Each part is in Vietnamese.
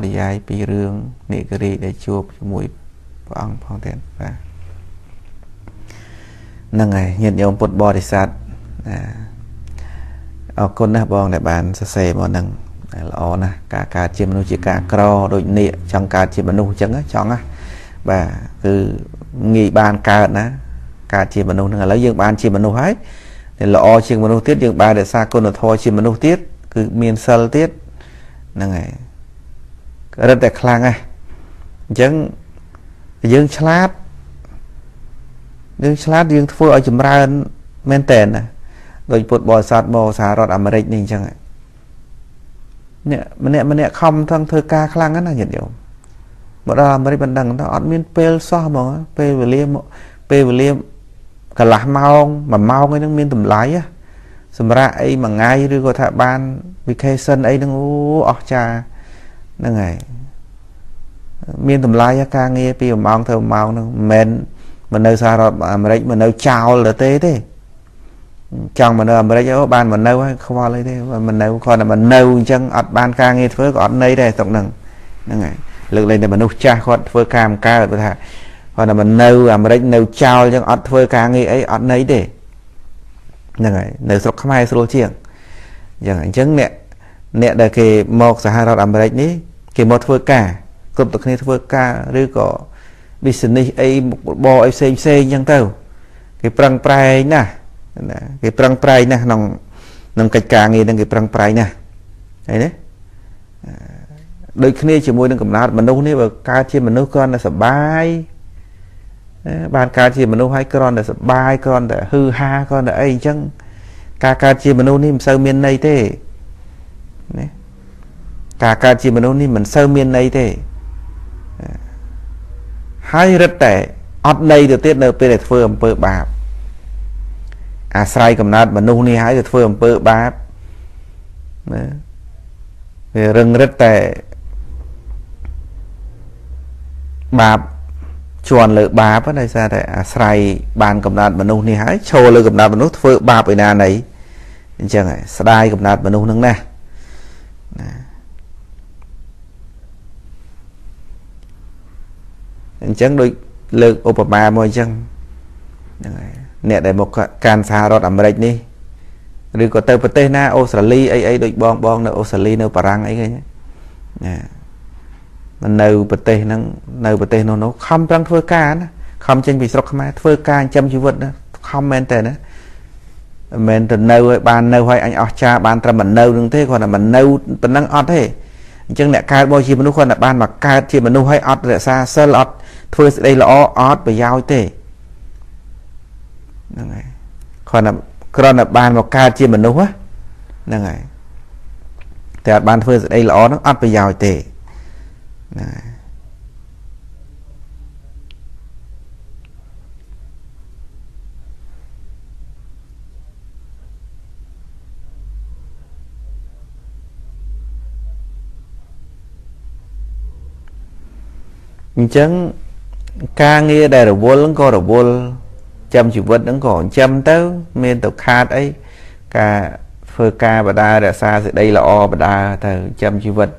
đi ai bị rương nị cười để chụp mũi băng phong tiền và năng này nhận ông bột bò để sát ở con na bong để bàn xe màu năng lò nè cả cá chim nuôi chỉ cá cò đội nị trong cá chim nuôi trứng á trong á và cứ nghỉ bàn cá nè cá chim nuôi năng lấy dương bàn chim nuôi hết để lò chim nuôi tiết dương bàn để xa con là thôi chim nuôi tiết cứ miền sơn tiết năng này rất là khang á chẳng dương chát dương thua ở chùm ra men tên nè rồi bột bò sát bò xà rót Americ nên chẳng nè không thằng thơ ca khang á là nhận điều bọn đó Americ vẫn đằng đó admin pel so mà pel liêm cả lá mau cái miên tầm lái á sầm ra ấy mà ngay rồi có thạ ban vacation ấy nó ô cha năng này miền tầm lai ca nghe piu mong thơm mong men mình nơi xa rồi mình nơi chào là tê thế chồng mình nơi mình ban mình nâu hay không vào lấy thế mình nâu còn là mình nâu chân ọt ban ca nghe với còn đây đây tổng năng năng này lực lên để mình nấu cha còn với cam ca ở đây còn là mình nâu nâu chào chân ọt với ca nghe ấy ọt nấy để năng này nơi sọc không hay sôi chieng chẳng hạn chứng nè nè đời kỳ một xã hội America ní kỳ một vừa cả cùng thực hiện vừa cả rồi có business ấy một bo ấy xây nhân tàu cái prang prai nè cái prang prai nè nòng nòng cạch càng gì đang cái prang prai nè đấy đấy đôi khi chỉ môi đang cầm nát mình đâu nè và cá chim mình nuôi con là sợ bay bàn cá chim mình nuôi hai con là sợ bay con là hư ha con là ấy chăng cá cá chim mình nuôi nè sao miền này thế cả cá chim mình đi mình sơ miên này thế hai rất tệ ọt này được tiết nơi bên để phương bơ bạp à sai cầm nát mình nôn đi hái được phương bơ bạp rừng rất tệ bạp chuồn lợn bạp ở đây ra thế à sai bàn cầm nát mình nôn đi hái trồ lợn cầm nát mình nốt phương bạp ở nhà này chẳng hạn sai cầm nát mình nôn nâng nè chẳng đôi lực Obama môi chẳng nè để một can xa rọt Americ đi rồi có tờ bật tên na Australia ấy đôi bong bong nâu Australia nâu parang ấy nè mình nâu bật tên nó không trăng thưa ca nó không trên bị sọc mà thưa ca chăm chú vật nó không men tên á men từ nâu ban nâu hay anh cha ban tra mình nâu đừng thế còn là mình nâu mình đang ọt thế chẳng nè ca bôi chim nó còn là ban mà ca chim nó hay ọt là xa sơ lọt thôi đây là ót và giao thế còn là bàn một ca chia mình đâu á năng này thì bàn thôi đây là ó nó ót và giao thế chẳng ca nghe đây là buồn có là buồn chăm chỉ vật vẫn còn chăm tới miền tộc khác ấy ca phơi ca và đa đã xa thì đây là o và đa thờ chăm chỉ vật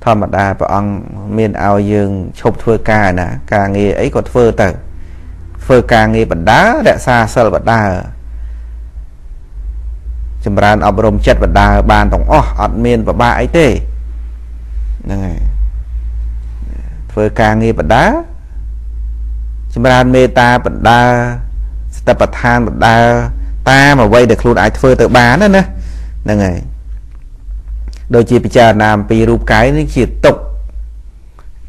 thọ mà đa và ông miền ao dương chụp phơi ca nè ca nghe ấy còn phơi tờ phơi ca nghe bật đá đã xa sờ bật đa chấm ran ở bồn chật bật đa bàn tổng o ở miền và ba ấy tê này phơi ca nghe bật đá chúng ta mê ta bận đa ta bật than bật đa ta mà quay được luôn ai phơi tự bán đó nè là ngày đôi chị bị cha làm bị rụp cái nên chỉ tục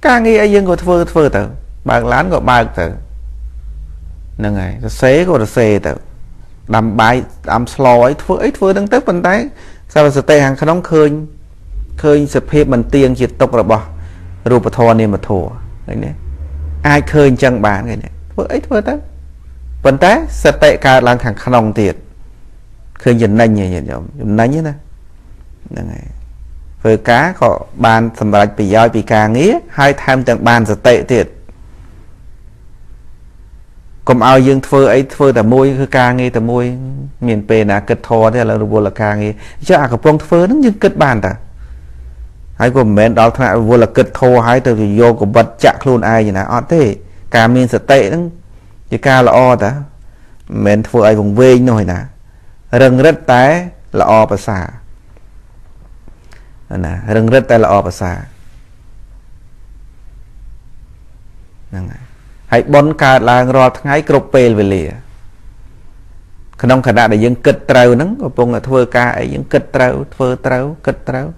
ca nghi ai dân của phơi tự bằng lán của bài tự là ngày xế của xe tự làm bài làm slow ấy phơi đang tức bên tay sao sẽ tay hàng không khơi khơi sập hết mình tiền chỉ tục là bỏ rụp thò nên mà thổ đấy nè ai khơi chân bạn này vợ ấy thôi đó vấn té sẽ tệ cả làng hàng khăn tiệt khơi nhìn nành nhỉ nhìn nành như thế này với cá có bàn sầm bạch bị dòi bị cà nghĩa hai tham tượng bàn sẽ tệ tiệt còn ao dương phơi ấy phơi tờ môi cứ cà nghe tờ môi miền tây là cất thò thế là đồ là cà nghe chứ à có phong phơi nó nhưng cất bàn ta Hãy cùng mến đó thằng vô là cực thô hãy từ vô của bật chạc luôn ai như này ọt thế. Cả mình sẽ tệ lắm. Chỉ ca là o ta. Mến phụ ai vùng vinh nổi nè. Rừng rất té là o bà xa. Rừng rất té là o bà xa. Hãy bốn cạt là ngọt ngay cục bèl về lìa. Khả năng khả đạ để dân kịch trâu nắng. Còn bông là thua ca ấy dân kịch trâu. Thua trâu, kịch trâu.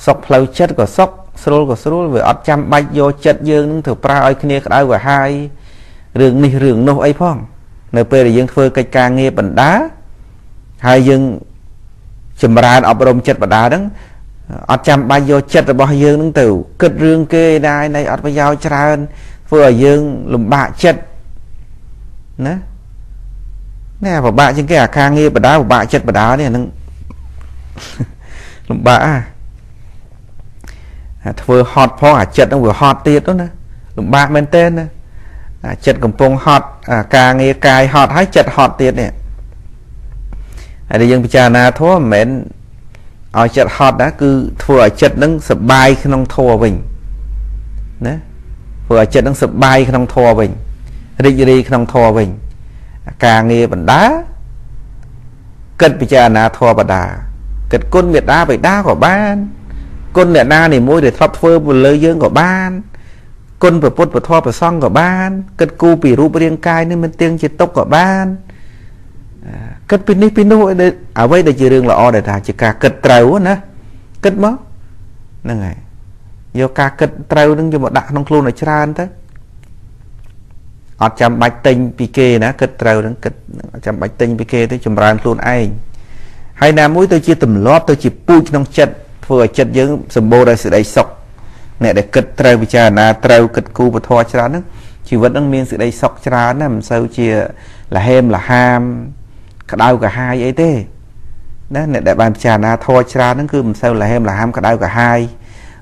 Sốc lâu chất của sốc. Sơ rôl với ọt chăm bạch vô chất dương. Thử pra oi khả đá của hai. Rừng này rừng nô ấy phong. Nơi bê để dân thua cách ca nghe bẩn đá. Hai dân chùm ra ọp rộng chất bẩn đá đắng. ọt chăm bạch vô chất bỏ dương. Thử kịch rương kê đai này ọt bà giao trả hơn. Vừa dương lùm bạ chất. Nè nè vào bạ trên cái à khang nghe bà đá vào bạ chất bà đá này nâng lùm bạ vừa hot phong à chất nó vừa hot tiệt đó nè lùm bạ bên tên nè chất cầm phong hot à càng nghe cài hot hay chất hot tiệt nè để dân bây giờ là thua mến ở chất hot đã cứ thua ở chất nâng sập bay khi nông thua bình nè vừa chất đang sập bay không thua bình đi không thua bình càng nghe bẩn đá cất bị cha na thua bẩn đá cất côn miệt đá bị đá của ban côn miệt na thì môi để thắp phơ một lưới dương của ban côn bờ pốt bờ thua bờ song của ban cất cu bì ru bờ riêng cai nên mình tiếng chỉ tốc của ban cất pin pinu ở đây để chỉ riêng là o để thả chỉ cả cất trâu nữa cất mất là ngày vô ca kịch trâu đứng cho một đạn nông luôn là tràn tới ọt chăm bạch tinh pk ná kịch trâu đứng kịch chăm bạch tinh pk tới chùm ran luôn ai hay là mũi tôi chia tùm lót tôi chỉ pui trong chất vừa chất dưỡng sầm bô đây sự đầy sọc nè để kịch trâu bây giờ là trâu kịch cu và thoa tràn đó chỉ vẫn đang miên sự đầy sọc tràn làm sao chia là hem là ham cả đau cả hai ấy thế đó nè để bàn trà na thoa tràn nó cứ làm sao là hem là ham cả đau cả hai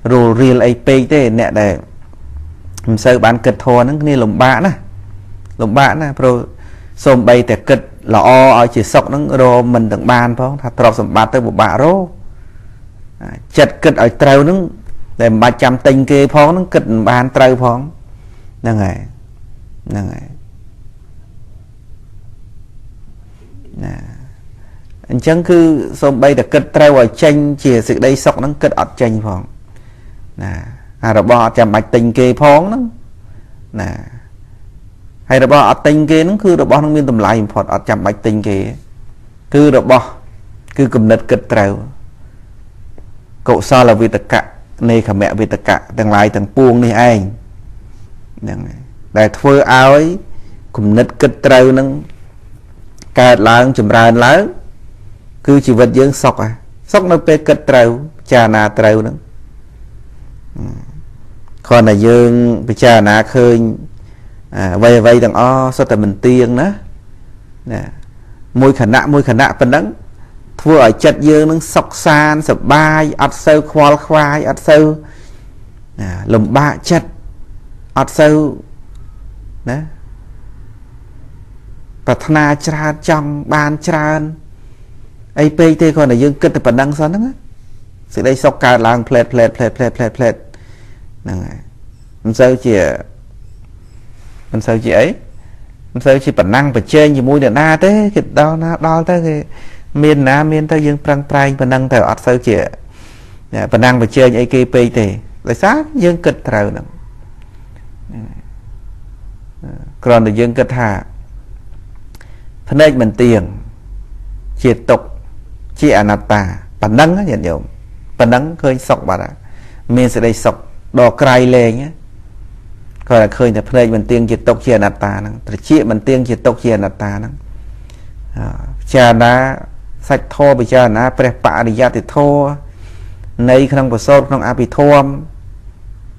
rồi real AP thế nè để làm sao bán kịch thò nó như lồng bạn á pro xôm bay để kịch là o ở chỉ sọc nó rồi mình đừng bàn phải không thà sầm bát tới một bạ rô chật kịch ở trâu nó để 300 tinh kê phong nó kịch bàn trâu phong nè này anh chẳng cứ xôm bay để kịch trâu ở tranh chỉ sự đây sọc nó kịch ở tranh phong nè rồi bỏ chạm bạch tình kê phong lắm nè hay là bỏ tình kê nó cứ rồi bỏ nó miên tầm lại phật ở chạm bạch tình kê cứ rồi bỏ cứ cầm đất kịch trèo cậu sao là vì tất cả này cả mẹ vì tất cả thằng lại thằng buông này anh để phơi áo ấy cùng đất kịch trèo nâng cài láng chùm ra láng cứ chỉ vật dưỡng sọc à sọc nó pe kịch trèo cha na trèo nâng còn là dương bây giờ là khơi vây vây đằng o sao tại mình tiên đó nè môi khả nạ phần đắng thua ở chất dương nó sọc san sập bay ọt sâu khoal khoai ọt sâu lồng ba chất ọt sâu nè bật na tràn trong ban tràn APT còn là dương kịch là phần đắng sao đó sự đây sọc cả làng plate làm sao chị ấy làm sao chị bản năng và trên gì mũi để na thế cái đo thế cái miền na miền tây dương prang prang bản năng thở ọt sao chị bản năng và trên AKP thì lại sát dương kịch thở nè còn là dương kịch hà phần này mình tiền chị tục chị anatta bản năng á nhận nhộm bản năng khơi sọc bà đã miền sẽ đây sọc đo cay lên nhé coi là khơi là play mình tiếng chịu tốc chia nạt ta năng chia mình tiếng chịu tốc chia nạt ta năng cha ná sạch thô bây giờ ná prepa đi ra thì thô nay không có sốt không áp bị thôm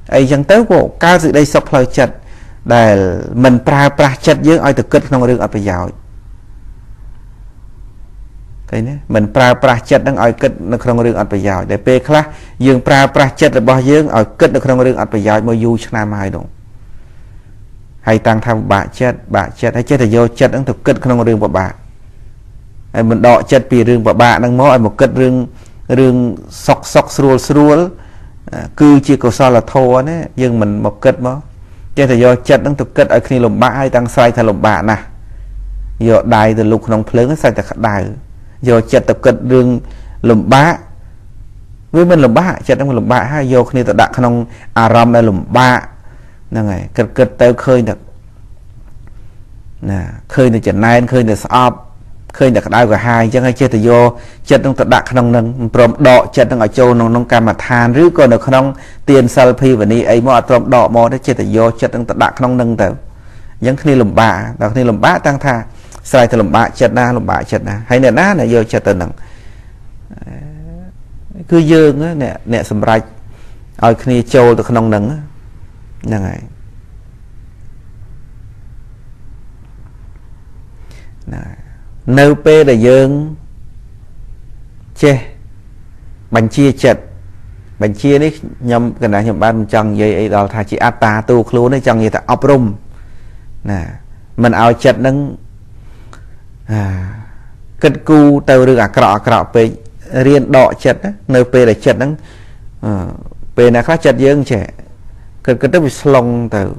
ấy chẳng tới của cao dự đây sọc lời chật để mình pra chật dưới ai thực kịch không có được ở bây giờ cái này mình pra chất đang ở kịch nó không có được ở bây giờ để p khác dương pra chất là bao dương ở kịch nó không có được ở bây giờ mới du nam hai đúng hay tăng tham bạ chất hay chết là do chất đang thực kịch không có được vào bạ mình đọ chất vì rừng vào bạ đang mỏi một kịch rừng sọc sọc sruol cứ chỉ có sao là thô đấy nhưng mình một kết mà trên thì do chặt đang thực kết ở khi lồng bã hay tăng sai thay lồng bã nè do đài từ lục nòng phớn sai từ đài do chặt tập kết đường lồng bã với mình lồng bã chặt đang lồng bã hay do khi tự đặt nòng aram là lồng bã là ngày kết kết tới khơi được nè khơi từ trận này khơi từ sọp khơi từ đài của hai chẳng hay chơi từ do chặt đang tự đặt nòng nâng prom đọ chặt đang ở châu nòng nòng cam mà than rứ còn được nòng tiền salpi và ni ấy mà prom đọ mò để chơi từ do chặt đang tự đặt nòng nâng tới những khi lồng bã đặt khi lồng bã tăng tha sai từ lồng bã chặt na hay nè ná là do chặt từ nằng cứ dương á nè nè sầm rạch ở khi châu từ nòng nâng là ngày nêu pê là dương che bánh chia đấy nhầm cái này nhầm ban chẳng vậy đó thà chỉ áp ta tu khlu đấy chẳng gì ta áp rum nè mình ao chật nâng cất cu tàu được cọ pê riêng đọ chật nêu pê là chật nâng pê là khá chật dương trẻ cái tức bị slong từ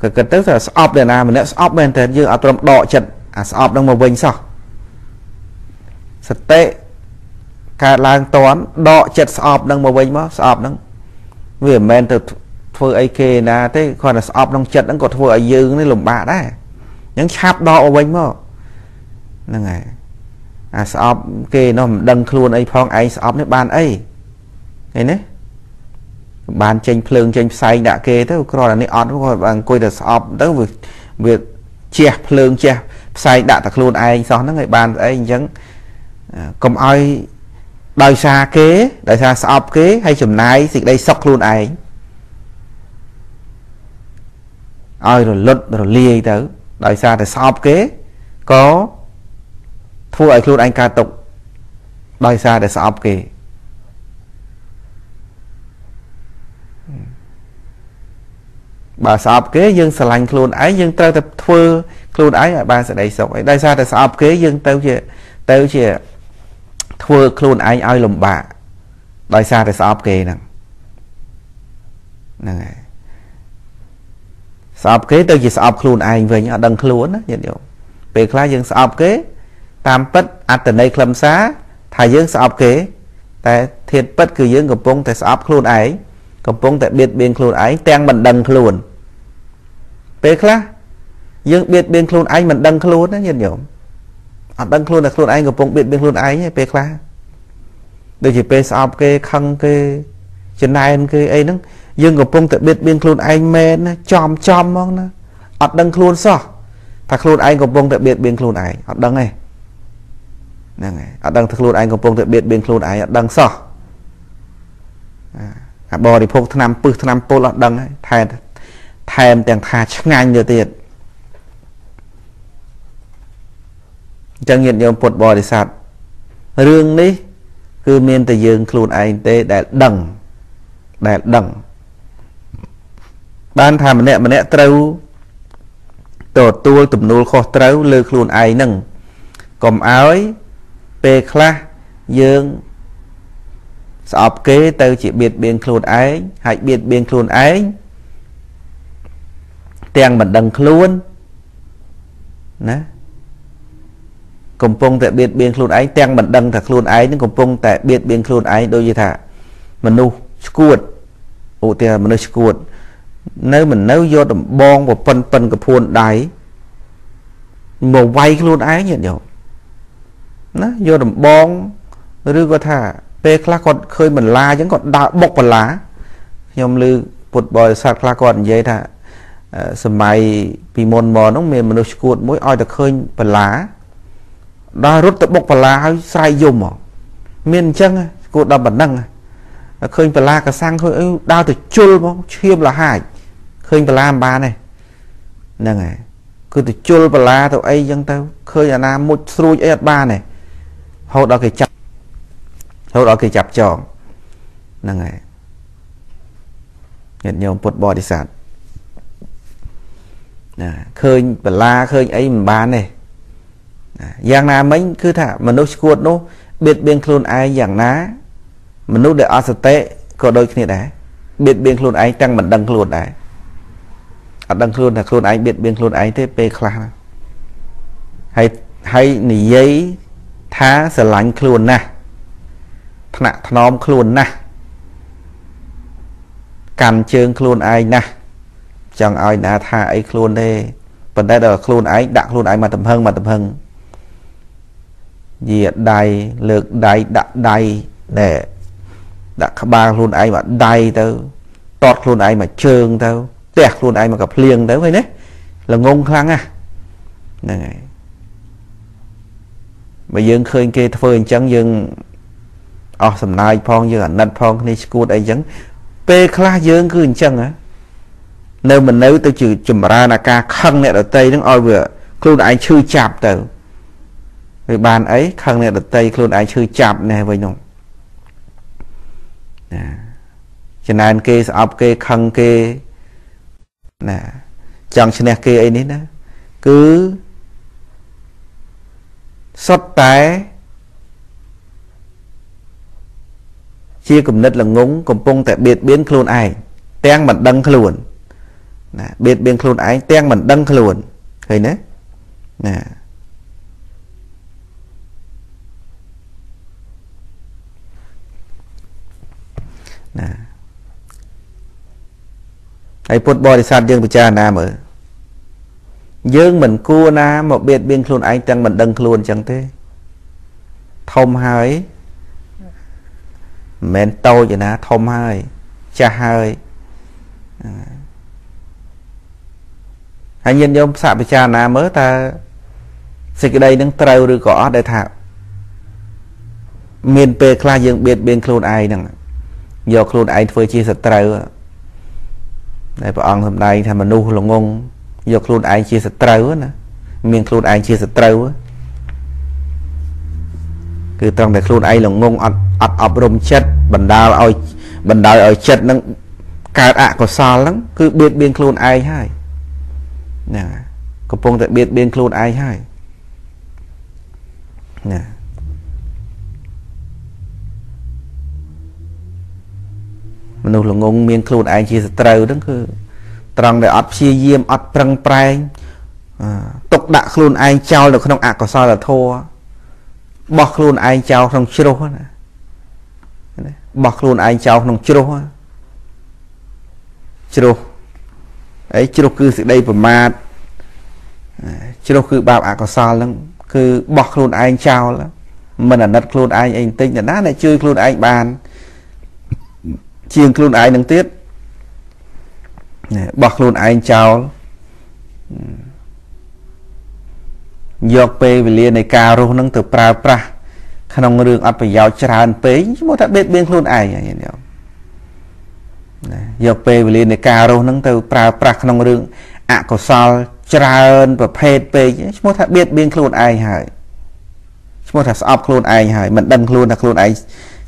cái tức là stop để nào mình đã stop bên thế như ở trong đọ chật à stop đang màu vinh sao sạch tệ cả làng toán đọ chật stop đang màu vinh mà stop đang vì men từ thôi ai kê là thế còn là stop đang chật đang còn thôi ở dư cái lồng bạ đấy những chạp đọ màu vinh mà là ngày à stop kê nó đăng luôn ấy phong ấy stop đấy bàn ấy này đấy bàn chênh phường chênh xanh đã kê tới coi là nị ọt coi bằng coi là sọp tới việc che phường che xanh đã thật luôn ai so nó người bàn ấy chẳng cầm ai đời xa kế đời xa sọp kế hay chùm này thì đây sọc luôn ai ai rồi lật rồi lia tới đời xa thì sọp kế có thua ấy luôn anh ca tục đời xa để sọp kế bà sọp kế dương sờ lành luôn ấy dương tao tập thưa luôn ấy bà sẽ đầy sọc ấy đây sao để sọp kế dương tao chỉ thưa luôn ấy ai lùm bà đây sao để sọp kế nè nè sọp kế tao chỉ sọp luôn ấy về những đằng luôn á nhận được về khá dương sọp kế tam bất ăn từ đây khâm xá thầy dương sọp kế tại thiệt bất cứ dương gồm bông tại sọp luôn ấy còn bông tại biệt biên khôn ấy tên mình đăng luôn bế khá dương biệt biên khôn ấy mình đăng luôn đó nhìn nhộm đăng luôn là khôn ấy còn bông biệt biên khôn ấy bế khá đây chỉ bế sọp kê khăn kê trên này kê ấy nâng dương còn bông tại biệt biên khôn ấy mên chòm chòm mong nó đăng luôn sao thật khôn ấy còn bông tại biệt biên khôn ấy đăng này đăng thật khôn ấy còn bông tại biệt biên khôn ấy đăng sao bỏ đi phục năm bước năm bố lọt đăng thèm tiền thà chắc nhanh được tiền chẳng nhận nhau bột bò đi sạch rương đi cứ miên từ dương khuôn anh tê để đằng ban thà mà nẹ trâu tổ tuôn tùm nô khó trâu lưu khuôn anh nâng cầm áo ấy bê khla dương sọp kế tao chỉ biệt biên khôn ấy hãy biệt biên khôn ấy tiền mình đăng luôn nè cùng phong tại biệt biên khôn ấy tiền mình đăng thật luôn ấy nhưng cùng phong tại biệt biên khôn ấy đôi gì thả mình nu cuột ô tiền mình nu cuột nếu mình nấu vô đầm bon và pân pân của phun đáy màu vay luôn ấy nhận hiểu nó vô đầm bon rồi có thả bê khá còn khơi mình la chẳng còn đạo bọc vào lá nhóm lưu bột bòi sạc khá còn vậy thà sầm mày vì mòn mòn nó mềm mình cuột mỗi oi được khơi vào lá đã rút tập bọc vào lá sai dùng mà miền chân cuột đầm bản năng khơi vào lá cả sang khơi đau từ chul mà khiêm là hại khơi vào lá ba này nè này cứ từ chul vào lá tao ấy dân tao khơi là nam một xui ấy ba này hậu đó cái chặt thôi đó kì chạp tròn là ngày nhận nhau bột bò đi sạch khơi và la khơi ấy mình bán này dạng là mấy cứ thả mà nó cuột nó biết biên khôn ai dạng ná mà nó để ở tệ có đôi khi này biết biên luôn anh tăng mình đăng luôn đấy đăng luôn là luôn anh biết biên luôn anh thế p class hay hay nỉ giấy thá sờ lạnh luôn nè thằng nón luôn nè càn chương luôn anh nè chẳng ai đã tha ấy luôn đây vấn đề là luôn anh đặt luôn anh mà tầm hơn diệt đầy lực đầy đặt đầy để đã ba luôn ai mà đầy tao tọt luôn ai mà trơn tao tẹt luôn ai mà gặp liền tới vậy đấy là ngôn khăn à này mà dương khơi kia phơi trắng dương ở sầm nai phong dương ở năn phong này school ấy trắng p class dương cứ trắng á nếu mình nếu tôi chịu chùm ra là ca khăn này ở tây nó oi vừa luôn ai chưa chạp từ vì bàn ấy khăn này ở tây luôn ai chưa chạp này vậy nhung cho nên kê sọp kê khăn kê nè chẳng cho nên kê ấy nít đó cứ xuất té chia cùng nít là ngúng cùng bông tại biệt biến khuôn ai tên mình đăng khuôn biệt biến khuôn ai tên mình đăng khuôn thấy nế nè ai phút bò thì sát dương của cha nam ở dương mình cua nam một biệt biên khuôn anh chẳng mình đăng khuôn chẳng thế thông hơi mến tôi vậy ná thông hơi cha hơi hãy nhìn giống sát với cha nam mới ta xịt cái đây nâng trâu rưu gõ để thạo miền bê khla dương biệt biên khuôn ai nâng do khuôn anh phơi chia sạch trâu đây bà ông hôm nay thì mà nu là ngôn do khuôn anh chia sạch trâu nè miền khuôn anh chia sạch trâu cứ trong này khuôn anh là ngôn ập rung chất bần đào ở chất nâng cả ạ có xa lắm cứ biết biên khuôn anh hay nè có phong tại biết biên khuôn anh hay nè mà nó là ngôn miên khuôn anh chia trâu đó cứ trong để ấp chia diêm ấp trăng prang tục đạ khuôn anh trao được không ạ có sao là thua bọc khuôn anh trao trong chiro bọc khuôn anh trao trong chiro chiro ấy chiro cứ sự đây phẩm mát chiro cứ bảo ạ có sao lắm cứ bọc khuôn anh trao lắm mình là nật khuôn anh tinh là nát này chơi khuôn anh bàn chiên luôn ai nâng tiết bọc luôn ai chào dọc pê về liền này cao rô nâng từ pra pra khả năng rừng ấp phải giao tràn pê chứ một đã biết bên luôn ai dọc pê về liền này cao rô nâng từ pra pra khả năng rừng ạ có sao tràn và phê pê chứ một đã biết bên luôn ai hỏi chứ một đã sọp luôn ai hỏi mình đăng luôn là luôn ai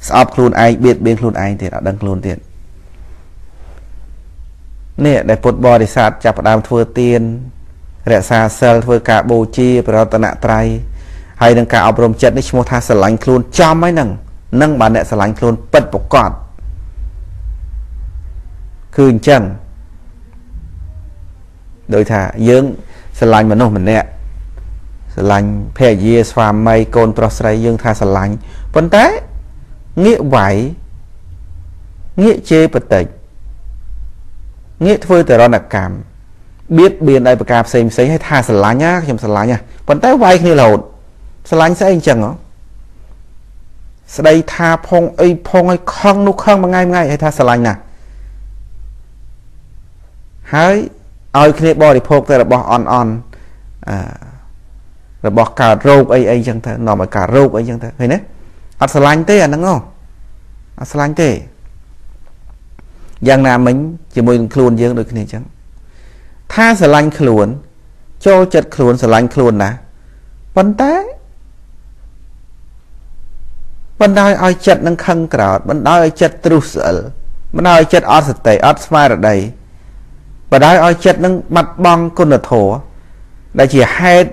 sắp luôn anh biết bên luôn anh thì đã đăng luôn tiền nè để phút bò để sát chạp đàm thua tiền rẻ xa sơ với cả bồ chi và tận nạ trai hay nâng cả ọc rộng chất đi mô tha sở lánh luôn cho mấy nâng nâng bà nẹ sở lánh luôn bất bọc cọt khuyên chân đôi thả dưỡng sở lánh mà nông mình nẹ sở lánh phê dìa xoà mây con pro srei dưỡng tha sở lánh vấn tế nghĩa vải nghĩa chê bật tịch nghĩa thôi từ đó là cảm biết biên đây và cảm xem xấy hay tha sờ lá nhá chăm sờ lá nha còn tay vay như lột sờ lá sẽ anh chẳng đó sờ đây tha phong ấy không nó không mà ngay ngay hay tha sờ lá nè hãy ơi khi bỏ thì phong ta là bỏ on là bỏ cả râu ấy chẳng thế nó mà cả râu ấy chẳng thế thấy đấy ắt sờ lanh thế à đúng không? Ắt sờ lanh thế. Giang nam mình chỉ muốn khluôn dương được này chẳng. Tha sờ lanh khluôn, cho chật khluôn sờ lanh khluôn nè. Vấn té, vấn đai ai chật năng khăng cọt, vấn đai ai chật trù sờ, vấn đai ai chật ắt sờ tệ, ắt smile ở đây. Vấn đai ai chật năng mặt băng côn ở thổ, đây chỉ hai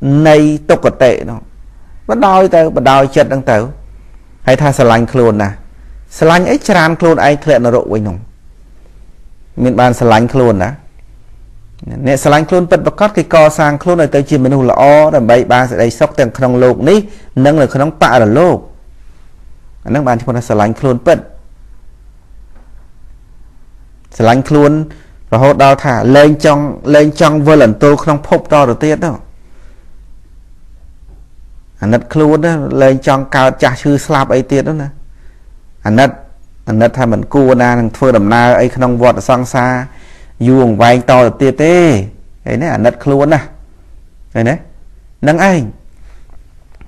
này tục ở tệ nó. Bắt đôi tao bắt đôi chất đang tao hãy tha sờ lanh khuôn nè Slang ấy tràn khôn ai khẽ nở rộ với nông miền bàn slang khôn đã nè slang khôn bật bật cắt cái co sang khôn này tới chìm mình hùn là o đầm bay ba sẽ đầy sóc tiền khăn lột ní nâng là khăn tạ là lột nâng bàn chỉ còn là slang khôn bật slang khôn và hốt đào thả lên trong vơi lần tô khăn phốp to đầu tiên đó anh nết khôn đó lên trong cao trà chư slap ấy tiệt đó nè anh nết hay mình cua na thằng phơi đầm na ấy không vọt sang xa vuông vay to tiệt tê đấy nè anh nết khôn nè đấy nè nâng anh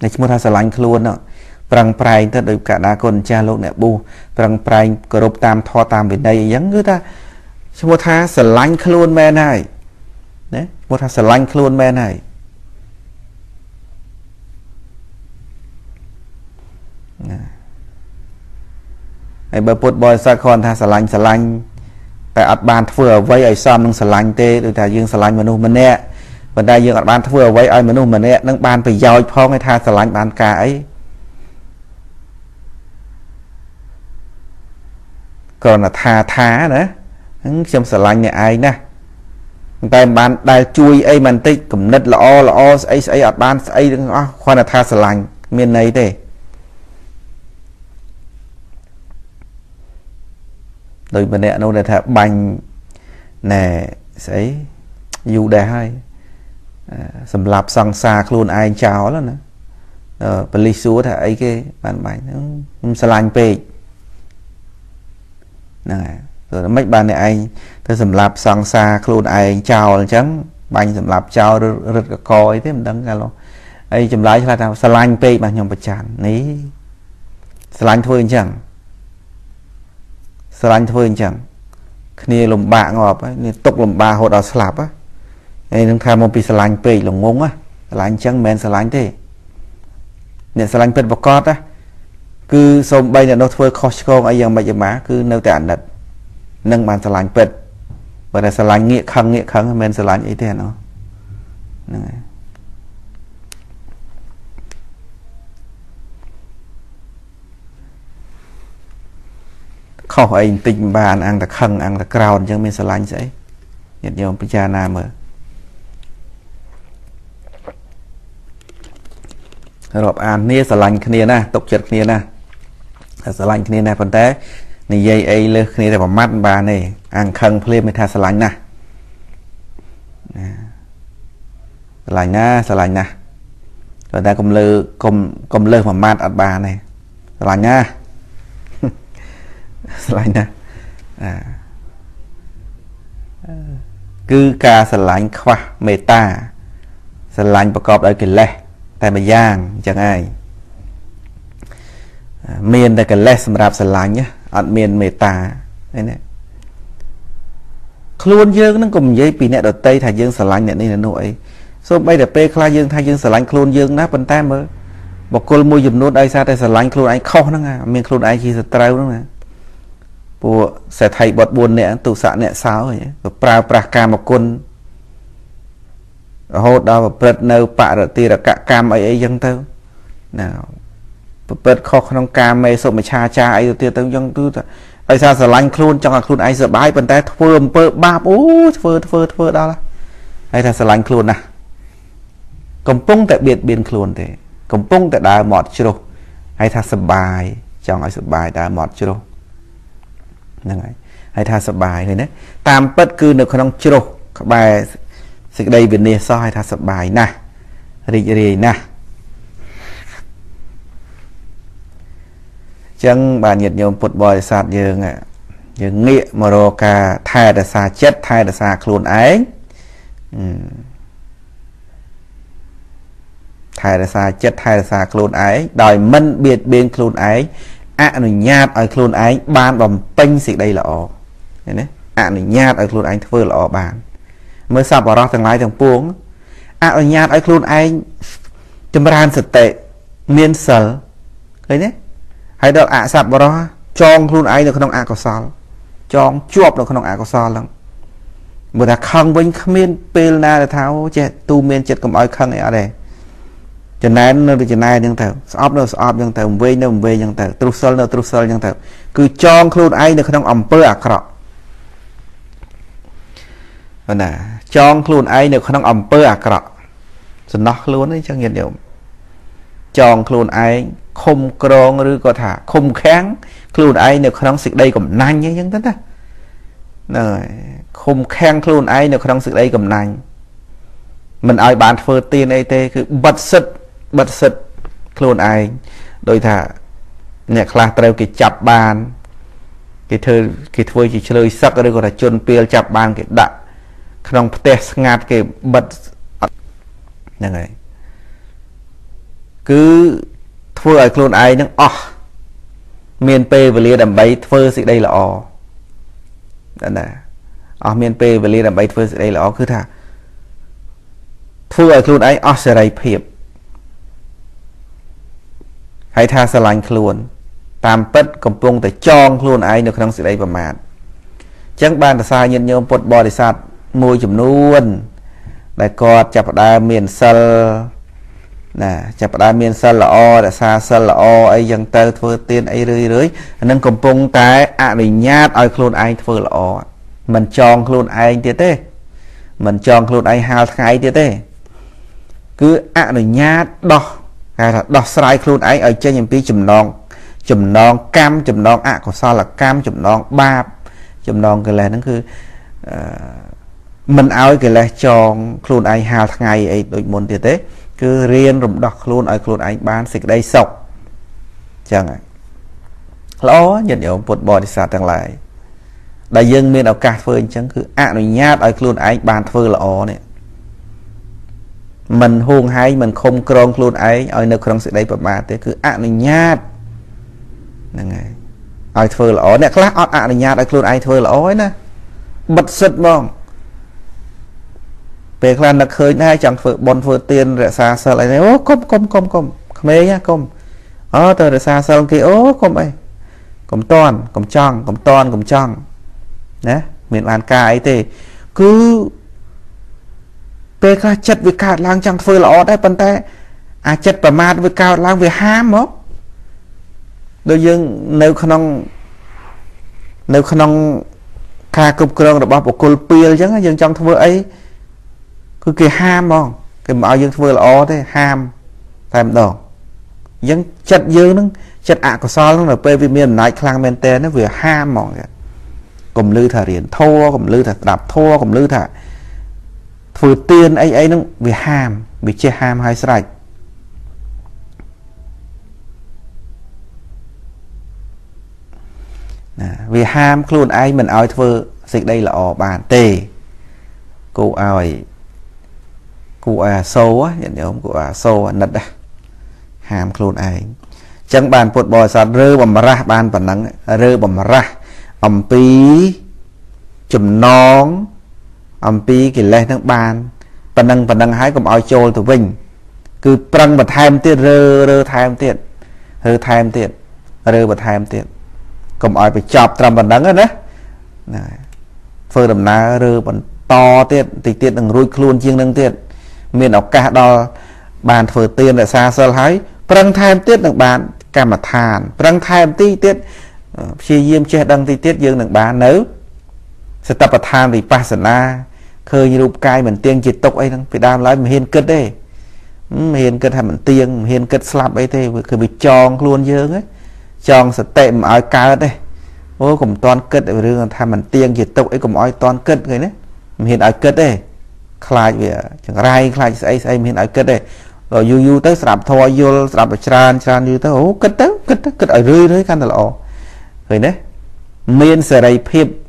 này chúng ta sẽ lanh khôn đó rằng prai ta được cả đa con cha lộc nè bu rằng prai cờ rộp tam thọ tam về đây giống như ta chúng ta sẽ lanh khôn mẹ này đấy chúng ta sẽ lanh khôn mẹ này ai bơ bột bòi sa con tha sờ lạnh tại ắt bàn vừa vây ai xăm nung sờ lạnh tê đôi ta dương sờ lạnh mà nung mình nè mình đây dương ắt bàn vừa vây ai mà nung mình nè nâng bàn phải dòi phong ai tha sờ lạnh bàn cả ấy còn là tha nữa trong sờ lạnh này ai nè tại bàn đại chui ai mình tích cũng nứt là o ấy ắt bàn ấy đừng khoa là tha sờ lạnh miền này thế rồi mình nè đâu để thả bành nè sẽ dù để hay sầm lạp sang xa luôn ai chào lắm nè bali xúa thả ấy cái bàn bành nó sờ lạnh pê nè rồi mấy bàn này anh ta sầm lạp sang xa luôn ai chào trắng bành sầm lạp chào rực coi thế mình đăng ra luôn ấy chầm lái là sờ lạnh pê mà nhom bạch chán ní sờ lạnh thôi chẳng sờ lạnh thôi chẳng khi lồng bạ ngọp ấy tốc lồng ba hộ đào slap á nên thằng tham một pi sờ lạnh pì lồng ngông á lạnh chẳng men sờ lạnh thế nè sờ lạnh pet bọc cót á cứ xong bay là nó thôi Costco ấy dòng bây giờ má cứ nêu tại ảnh đặt nâng bàn sờ lạnh pet và là sờ lạnh nghĩa khăng men sờ lạnh ấy thế nó khó anh tình bàn ăn là khăn ăn là crown chẳng mình sẽ lành dễ nhiệt nhiều bây giờ nào mà rộp ăn nia sẽ lành kia nè tục chật kia nè sẽ lành kia nè phần té này dây ấy lơ kia để vào mắt bà này ăn khăn phê mới tha sẽ lành nè sẽ lành nè rồi ta cùng lơ vào mắt ăn bà này sẽ lành nha slang nè cứ ca slang khoa meta slang bao gồm ở cái lẻ tại mà giang chẳng ai miền là cái lẻ sầm rạp slang nhá ăn miền meta đấy nè luôn dương nó cùng dây pin nè đợt tây thay dương slang nè đây là nội số bây đợt p khai dương thay dương slang luôn dương nát bên tam mới một con môi dùm nốt đây sao đây slang luôn anh khó nó nghe miền luôn ai chỉ sợ trâu nó nè bộ sẽ thầy bọt buồn nè tụ sạ nè sáu rồi pra pra cam một con hốt đó và bật nâu bạ rồi tì là cả cam ấy dân tao nào bật khó không cam mê sổ mà cha ấy rồi tì tao dân tao tại sao giờ lanh khôn trong là khôn ai giờ bái bần tay phơm phơ ba bố phơ đó là hay là giờ lanh khôn nè cầm bông tại biệt biên khôn thế cầm bông tại đá mọt chưa đâu hay là sập bài trong ai sập bài đá mọt chưa đâu hay tha sập bài này đấy tam bất cứ được không chưa đâu các bài dịch đây về nè so hay tha sập bài nè rì nè chẳng bà nhiệt nhôm bột bòi sạt dường ạ dường nghĩa mà rô ca thay là xa chết thay là xa khôn ấy thay là xa chết thay là xa khôn ấy đòi mân biệt bên khôn ấy nhát ở khôn anh ban bầm pênh xịt đây là ổ nhát ở khôn anh thưa là ổ bàn mới sao bỏ ra thằng lái thằng buông nhát ở khôn anh chấm ran sệt tệ miên sở đấy nhé hãy đợi sạp bỏ ra chong khôn anh được không có sao chong chuột được không có sao lắm mà là khăng với miên pela là tháo chết tu miên chết cầm oi khăng này ở đây Chân nén nó chân này chẳng thở, sọp nó sọp chẳng thở, vây nó vây chẳng thở, trúc sơ chẳng thở. Cứ chọn khuôn ai nó không ẩm bơ ạc rõ. Vâng nè, chọn khuôn ai nó không ẩm bơ ạc rõ. Sự nó luôn ấy chẳng nghiệt điều. Chọn khuôn ai không krong rư có thả, không kháng. Khuôn ai nó không xịt đây cũng nanh ấy chẳng thở. Không kháng khuôn ai nó không xịt đây cũng nanh. Mình ai bán phơ tiên ấy thế cứ bật sứt khuôn ai đôi thả nhà khá treo cái chạp bàn cái thơ chỉ chơi sắc rồi gọi là chôn piel chạp bàn cái đạn không test ngạt cái bật như vậy cứ thơ ai khuôn ai nó ó miền pê về lia đầm bấy thơ sĩ đây là ó đó nè ó miền pê về lia đầm bấy thơ sĩ đây là ó cứ thả thưa ai khuôn ấy ớt sẽ rầy phiệp. Hãy tha xa lành khuôn. Tạm bất cầm bông ta chọn khuôn ấy nó không sẽ đây vào mạng. Chẳng bàn ta xa nhận nhóm bột bò để sát môi chùm luôn. Đại cọt chạp đá miền sân. Chạp đá miền sân là o, đại xa sân là o. Ây dân tơ thưa tiên ấy rươi rưới. Nâng cầm bông ta ạ này nhát ai khuôn ấy thưa là o. Mình chọn khuôn ấy tiết thế. Mình chọn khuôn ấy hào thái tiết thế. Cứ ạ nó nhát đo hay là đo sài khuôn ấy ở trên những tí chùm non cam chùm non ạ của sao là cam chùm non ba chùm non cái này nó cứ mình áo cái này chọn khuôn ấy hào ngày ấy đội môn tiết tế cứ riêng rụm đọc khuôn ấy bán xịt đây sọc chẳng ạ ló nhận hiểu một bò đi xa tặng lại đại dương miền ở cà phê chẳng cứ ạ nó nhát ở khuôn ấy bàn phơ là ó này mình huông hay mình không krong khuôn ấy ôi nó krong sẽ đây bà mà thế cứ ạ nó nhát ôi thơ lỗ nè khá ớt ạ nó nhát ôi khuôn ấy thơ lỗ ấy nè bật sứt mong về khá nực hơi này chẳng phở bọn phở tiên rẻ xa sơ lại này ô côm mê nhá côm ô tờ rẻ xa sơ kia ô côm ấy côm toàn nè miền Lan ca ấy thì cứ các chất với cao lang chẳng phơi lọ đấy bần tay à chất và mát với cao lang về ham mốt đôi dương nếu khả năng ca cục cường được bao bộ cột pia chẳng dương trong thưa ấy cứ kì ham mong cái mọi dương thưa lọ thế ham làm đỏ dân chất dương nó chất ạ của sao nó là pê vì miền lại khang men tê nó vừa ham mong cùng lư thả điện thua cùng lư thả đạp thua cùng lư thả vừa tiên ấy nó bị hàm bị che hàm hay sạch vì hàm khuôn ai mình áo thơ dịch đây là ở bàn tề cụ ơi cụ à sâu á nhận không cụ à sâu nật đây hàm khuôn ai chẳng bàn bột bò sạt rơ bầm ra bàn bản nắng rơ bầm ra ẩm tí chùm nón âm pi cái lệ năng bàn bàn năng hái cùng ao trôi từ vinh cứ prăng bật tham tiệt rơ tham tiệt cùng ao bị chọc trầm bàn năng đấy phơi đầm ná rơ bàn to tiệt tiệt đằng rui khuôn chiêng đằng tiệt miền ốc cả đo bàn phơi tiền là xa sơ hái prăng tham tiệt đằng bàn cam mặt than prăng tham ti tiệt chia diêm che đằng ti tiệt dương đằng bàn nấu sẽ tập bật tham thì pasana khơi như lúc cai mình tiếng chít tốc ấy phải đam lái mình hiên cất đấy hiên cất hay mình tiếng hiên cất slap ấy thế cứ bị chong luôn dơ ấy chong sẽ tệ mà ai cao đấy ô cùng toàn cất ở riêng tham mình tiếng chít tốc ấy cùng ai toàn cất người đấy mình hiên ai cất đấy khai về chẳng rai khai say mình ai cất đấy rồi yu tới slap thoi yu slap tràn yu tới ô cất đấy cất ở rơi đấy căn là ồ rồi đấy miên sẽ đầy phim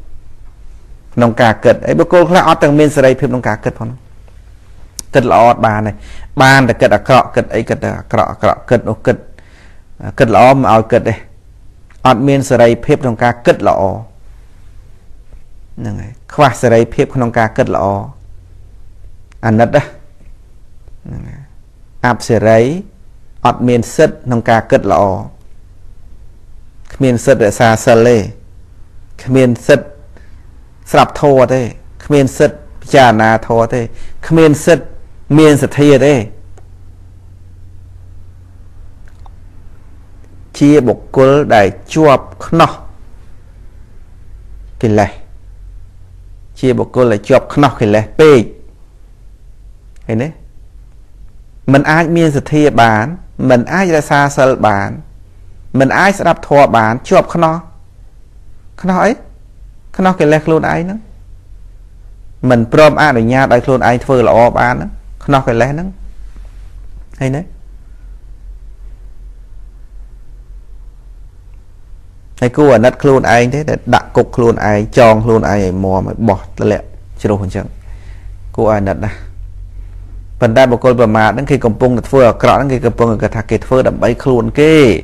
nông cà cật ấy bác cô khá ớt tầng miên sơ đây phim nông cà cật không cật là ớt bàn này bàn là cật là cọ cật ấy cật là cọ cật ô cật cật là ớt mà ớt cật đây ớt miên sơ đây phim nông cà cật là ớt khóa sơ đây phim nông cà cật là ớt ăn đất đó áp sơ đây ớt miên sơ nông cà cật là ớt miên sơ để xa sơ lê miên sơ sạp thô thế, miền sứt trà na thô thế, miền sứt miền sứt thề thế, chia bột cua để chua nó kì lệ chia bột cua để chua nó kì lệ bê thế đấy mình ai miên sự thi bán mình ai ra xa sơ bán mình ai sẽ đập thua bán chua nó ấy nó kì lệ luôn ấy nữa mình prom ai được nha đây luôn ai phơi là o bán nữa nó kì lệ nữa hay đấy hay cứ ở nát luôn ai thế đặt cục luôn ai tròn luôn ai mò mà bỏ lẹ chưa đâu hồn chẳng cô ai nát nè phần đa một con mà đến khi cầm bông đặt phơi ở cọ đến khi cầm bông ở thạc kẹt phơi đập bấy luôn kê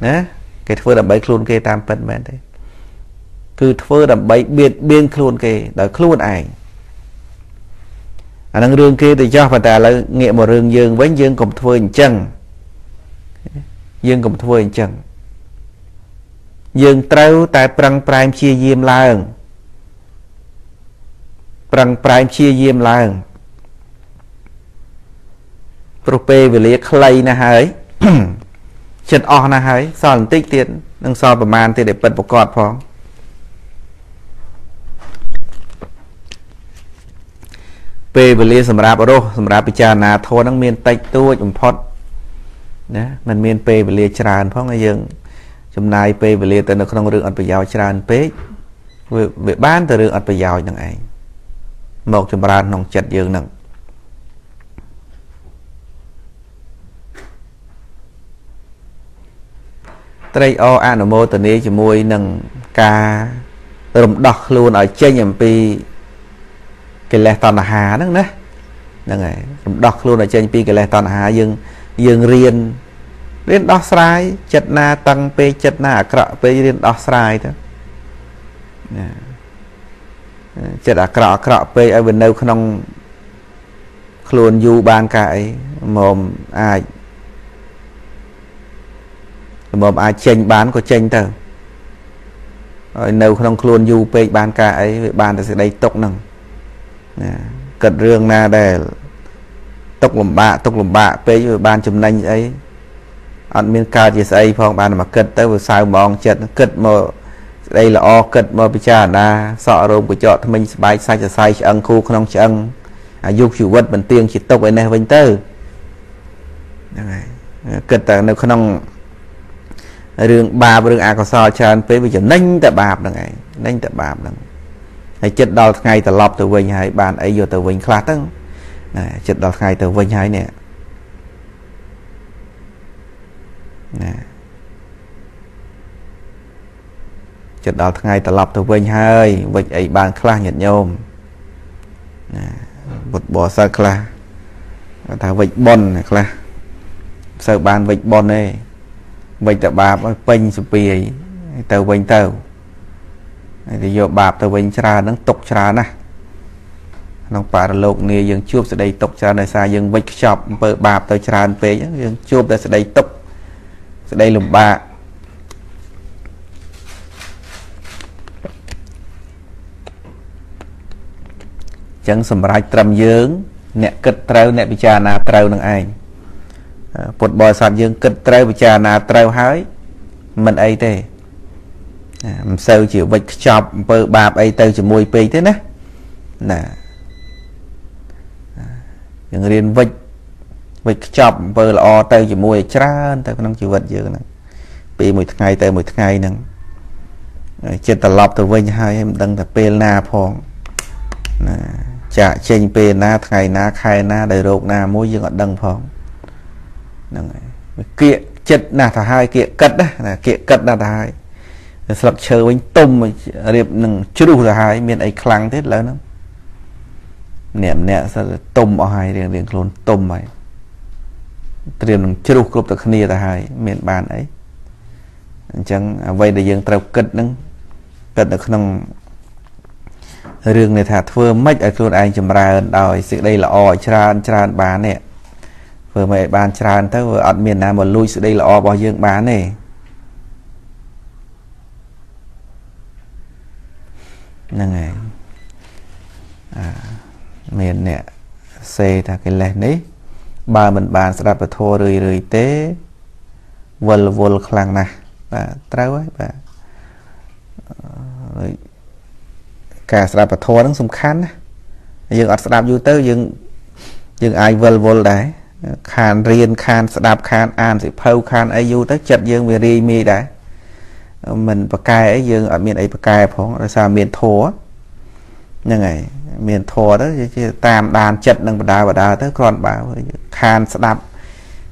nè kẹt phơi đập bấy luôn kê tam phần men đấy cứ phơi đập bấy biên biên luôn kê đợi luôn ai anh đang rương kê thì cho phần đa là nghệ một rương dương với dương cầm phơi chẳng dương cầm phơi chẳng dương trâu tại prang prime chia diêm lang prang prime chia diêm lang prope về lấy clay na hái chật o na hái sòn tích tiền đang so bờ màn thì để bật bọc cọt phong pe về lấy sầm rạp rồi sầm rạp bị trà nà thô đang miên tách tua chủng phật nè mình miên pe về lấy tràn phong này dương chúng này về lìa từ nó không được ăn bây giờ chỉ ăn pê về bán từ được ăn bây giờ chẳng ai một chúng ta nông chặt dương nặng tây o an ở mô từ này chỉ môi nặng ca rồng đọt luôn ở trên nhầm pi cái lẹ toàn là hà đó nè nè này rồng đọt luôn ở trên pi cái lẹ toàn là hà dương dương riêng liên đo sai chật na tăng p chật na cọ p liên đo sai đó chật cọ cọ p ở bên đâu không luôn du bàn cãi mồm ai chênh bán có chênh tờ ở đâu không luôn du p bàn cãi bàn thì sẽ đầy tốc năng cận rương na để tốc lùm bạ p bàn chùm nanh ấy ăn miếng cà chia sẻ phong ban mà cất tới vừa sao mong chết cất mà đây là o cất mà bị cha na sợ rồi bị chọn mình bài sai chia sẻ ăn khô không ăn dục chịu vật mình tiền chỉ tốc vậy này vinh tư cất tại nơi không đường ba đường a có so cho anh phế bây giờ nâng tại bạp là ngày nâng tại bạp là ngày chết đau ngày từ lọc từ vinh hai bàn ấy vô từ vinh khá tăng chết đau ngày từ vinh hai nè chật đó ngày ta lọc từ vinh hơi vinh ấy bàn khá nhận nhôm một bó xa khá ta vinh bon này khá sợ bàn vinh bon này vinh ta bạp vinh sụp bì tàu vinh tàu thì vô bạp tàu vinh ra nâng tục ra nè nông phá lục này dân chụp sẽ đầy tục ra nơi xa dân vinh chọc bạp tàu ra về dân chụp sẽ đầy tục đây lùm bạ chẳng sầm rai trầm dưỡng nẹt cất trâu nẹt bị trà nà trâu năng ai bột bò sạp dưỡng cất trâu bị trà nà trâu hái mình ấy thế sâu chịu vạch chọc bờ bạp ấy tao chỉ mùi pì thế nè nè những riêng vạch vịt chọc vơ là o tao chỉ mua trán tao không chịu vật gì nữa bị một ngày nè trên tờ lọc tờ vinh hai em đăng tờ pena phong trả trên pena ngày na khai na đầy rộn na mỗi dương ở đăng phong kiện chất là thà hai kiện cất là thà hai sập chờ bánh tôm điệp nừng chưa đủ là hai miền ấy kháng thế lớn lắm niệm nẹt sao tôm ở hai liền luôn tôm mày tiền chưa đủ cướp được khnia tại hai miền bàn ấy chẳng vậy để dân trao cất được không riêng này thả thưa mấy ở luôn anh chấm ra đòi sự đây là o tràn bán nè vừa mày bàn tràn tới vừa ăn miền nam mà lui sự đây là o bao dương bán này là ngày miền nè xe thà cái lẻ đấy bà mình bàn sẽ đặt vào thô rười tế vùl vùl khlang nà và trâu ấy và cả sạp và thua nó sung khăn dừng ở sạp dù tới dừng ai vùl vùl đấy khăn riêng khăn sạp khăn an thì phâu khăn ấy dù tới chật dừng về riêng mi đấy mình bà cài ấy dừng ở miền ấy bà cài phóng rồi sao miền thua như này miền thua đó tam đàn chật nâng bà đào tới còn bảo khăn sạp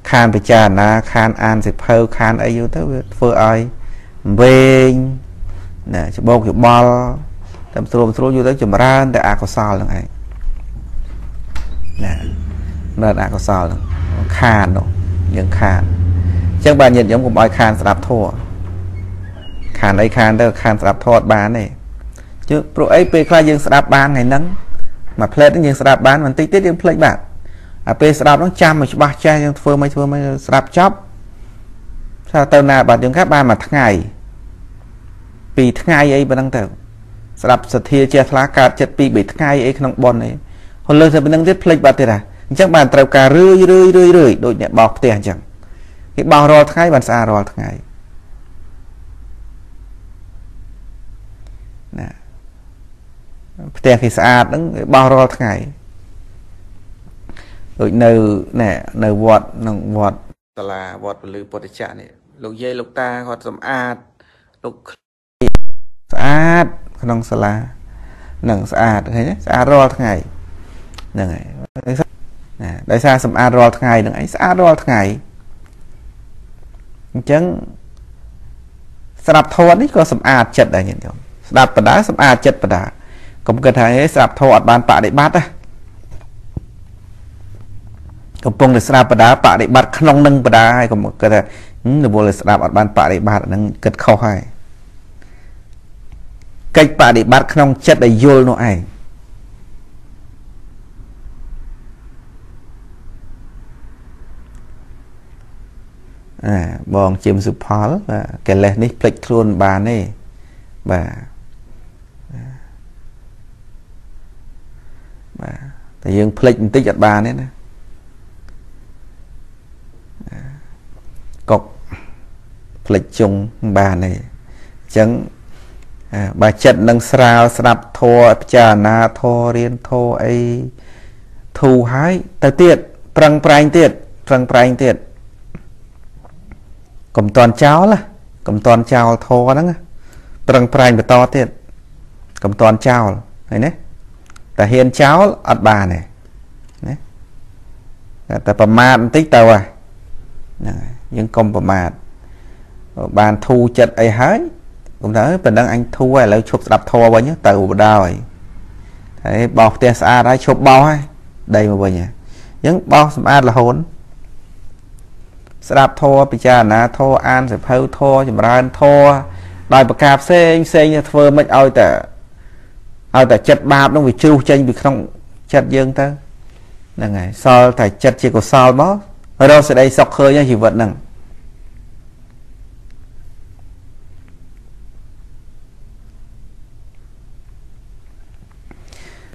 khăn bị chà na khăn an thì phơi khăn ấy vô tới phơi ai bên nè chụp bông chụp bal làm sôi vô tới chụp ra để ăn có sao lần này nè nên ăn có sao lần khăn đâu những khăn chắc bạn nhìn giống của mọi khăn sập thua khăn ấy khăn đó khăn sập thua bán này chứ rồi ấy về khai dương sập bán ngày nắng mà plate nó dương sập bán mình tích tiết dương plate bạn à p sạp nó chăm mà ba cha nhưng phơi mấy sạp chóc sao tàu nào bạn đừng các ba mà ngày vì ngày ấy bạn đang tàu sạp sệt thia che lá cà chật pi bị ngày ấy không bòn ấy hôm nay thì bạn đang tiếp play bạn thế nào chắc bạn tàu cà rưỡi đội nhẹ bọc tiền chẳng cái bao rồi ngày bạn xa rồi ngày nè tiền thì xa đứng bao rồi ngày rồi nâu nè nâu vọt là vọt lư bột chả này lục dây lục ta hoặc dầm ạt lục ạt nông sả nông sả thấy sả rau ngày này đại sa dầm ạt rau ngày đừng ấy sả rau ngày chấn sạp thọ đấy có dầm ạt chật đấy nhìn không sạp bả sạp ạt chật bả cũng cần thấy sạp thọ bàn tạ để bát đấy công pong để sạp bả đá bả để bạt khăn nâng bả đá hay còn một cái là để bộ để sạp ở bàn bả để bạt nâng cật khâu hay cách bả để bạt khăn chất để vô nó ảnh bong chìm sụp hó và cái lệ này plek luôn bà này bà tại dương plek một tích ở bà này nè cọc lịch chung bà này chẳng bà chất nâng sao sạp thô chà na thô riêng thô ấy thù hái ta tiệt trăng prang tiệt cầm toàn cháo là cầm toàn cháo thô đó trăng prang và to tiệt cầm toàn cháo này nè ta hiền cháo ở bà này nè ta bà ma tích tàu à những công bà mạt bàn thu chật ấy hái cũng thế mình đang anh thu hay là chụp đập thô bao nhiêu tàu đào ấy bọc tia xa đã chụp bao hay đây mà bây nhỉ những bao xa là hồn đập thô bây giờ là thô an sẽ phơi thô chỉ ra ăn thô đòi bạc cà phê anh xe như phơi mấy ôi ta chật bạp nó bị trưu chênh bị không chật dương ta là ngày sau thầy chật chỉ có sao đó ở đâu sẽ đây sọc khơi nha chỉ vận năng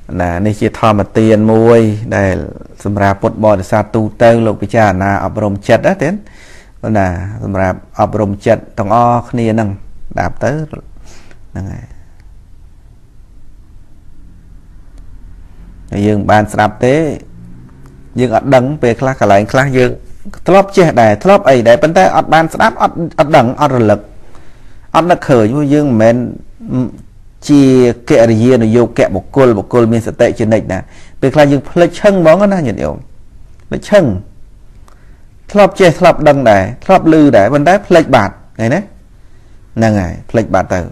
là nên chia thò mà tiền môi để xem ra bột bò để sao tu tơ lục bị trả là ập rồng chật đó tiến là xem ra ập rồng chật tòng o kia năng đạp tới là ngày dương bàn sạp tế dương ở đằng về khla cả lại khla dương thóp che đài thóp ấy đài bên tay ở bàn sạp ở đằng ở lực ở lực khởi như dương men chia kẹt gì nó vô kẹt một cột mình sẽ tệ trên này nè về khla dương lấy chân món đó nè nhìn hiểu lấy chân thóp che thóp đằng đài thóp lư đài bên tay lấy bạt này nè nè này lấy bạt từ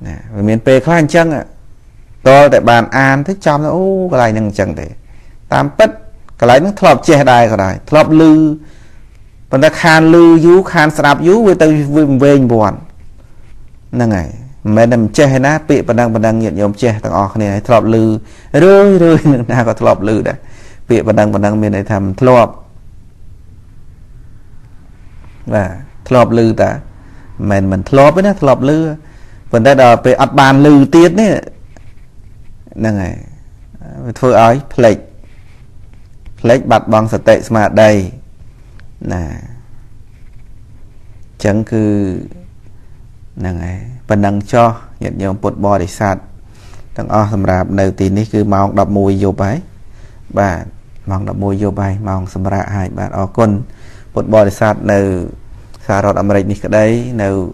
nè về miền tây khla anh chân à to tại bàn an thích chăm nó ô cái này nâng chân để tam bất cái lấy nó thọp che đài cái này thọp lư còn ta khan lư dú khan sạp dú với tôi về buồn nè ngày mẹ nằm che nát bị bạn đang nhận nhóm che thằng o này thọp lư rồi nào có thọp lư đấy bị bạn đang bên này thầm thọp và thọp lư ta mình thọp với nó thọp lư còn ta đòi về ập bàn lư tiết đấy nè ngày thưa ấy lệch bạt bằng sạch tệ mà đầy nè chẳng cứ năng ấy và năng cho nhận nhầm bột bò để sạt đang o sầm rạp đầu tiên đấy cứ mong đập mùi vô bài và mong đập mùi vô bài mong sầm rạp hai bạn o con bột bò để sạt đầu sạt rọt Amerik này cái đấy đầu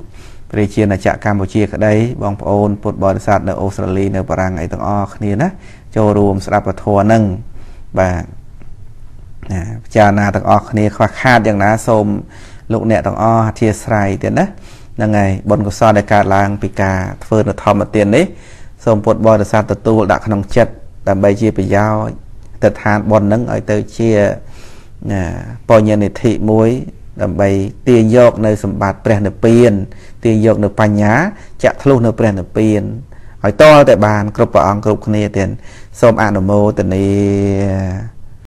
Brazil là chạ Campuchia cái đấy bong ôn bột bò để sạt đầu Australia đầu Brang ấy đang o kia đó cho rùm sập và thua nâng và cha na đang o kia khoa khát đang ná xôm lục nẹt đang o chia sài tiền đó năng ngày bọn của so đại ca lang pika phơi là thom là tiền đấy xong bột bò được sao từ tu đã khăn chật làm bài chia bị giao từ hàn bọn nâng ở từ chia bò nhân để thị muối làm bài tiền dọc nơi sầm bạt bèn được tiền tiền dọc được pan nhá chạm luôn được bèn được tiền hỏi to tại bàn cướp vợ ăn cướp khné tiền xong ăn đồ mô tiền này